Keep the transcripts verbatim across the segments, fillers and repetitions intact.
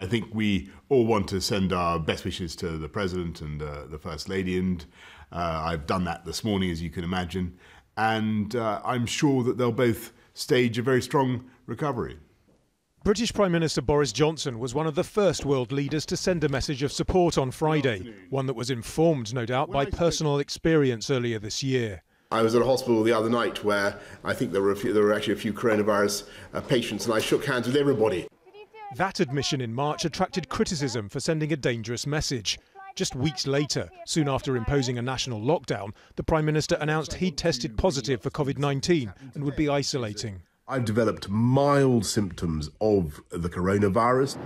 I think we all want to send our best wishes to the President and uh, the First Lady, and uh, I've done that this morning, as you can imagine, and uh, I'm sure that they'll both stage a very strong recovery. British Prime Minister Boris Johnson was one of the first world leaders to send a message of support on Friday, one that was informed, no doubt, by personal experience earlier this year. I was at a hospital the other night where I think there were, a few, there were actually a few coronavirus uh, patients, and I shook hands with everybody. That admission in March attracted criticism for sending a dangerous message. Just weeks later, soon after imposing a national lockdown, the Prime Minister announced he'd tested positive for COVID nineteen and would be isolating. I've developed mild symptoms of the coronavirus.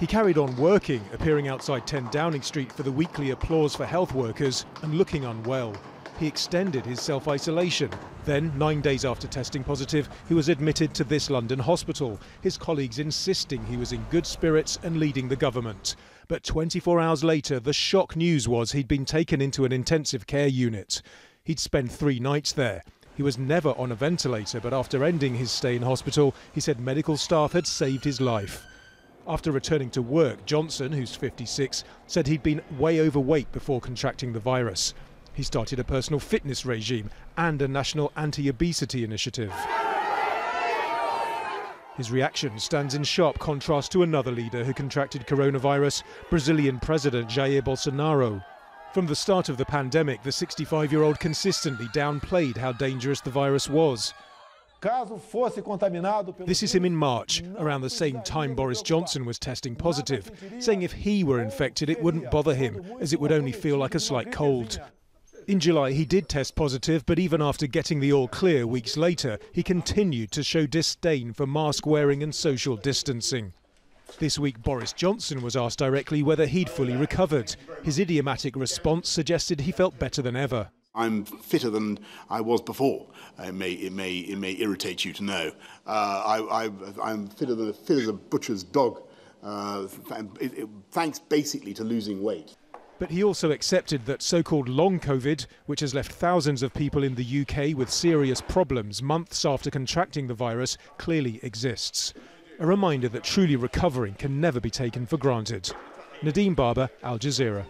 He carried on working, appearing outside ten Downing Street for the weekly applause for health workers and looking unwell. He extended his self-isolation. Then, nine days after testing positive, he was admitted to this London hospital, his colleagues insisting he was in good spirits and leading the government. But twenty-four hours later, the shock news was he'd been taken into an intensive care unit. He'd spent three nights there. He was never on a ventilator, but after ending his stay in hospital, he said medical staff had saved his life. After returning to work, Johnson, who's fifty-six, said he'd been way overweight before contracting the virus. He started a personal fitness regime and a national anti-obesity initiative. His reaction stands in sharp contrast to another leader who contracted coronavirus, Brazilian President Jair Bolsonaro. From the start of the pandemic, the sixty-five-year-old consistently downplayed how dangerous the virus was. This is him in March, around the same time Boris Johnson was testing positive, saying if he were infected it wouldn't bother him, as it would only feel like a slight cold. In July, he did test positive, but even after getting the all-clear weeks later, he continued to show disdain for mask-wearing and social distancing. This week, Boris Johnson was asked directly whether he'd fully recovered. His idiomatic response suggested he felt better than ever. I'm fitter than I was before. It may, it may, it may irritate you to know. Uh, I, I, I'm fitter than fit as a butcher's dog, uh, it, it, thanks basically to losing weight. But he also accepted that so-called long COVID, which has left thousands of people in the U K with serious problems months after contracting the virus, clearly exists. A reminder that truly recovering can never be taken for granted. Nadim Baba, Al Jazeera.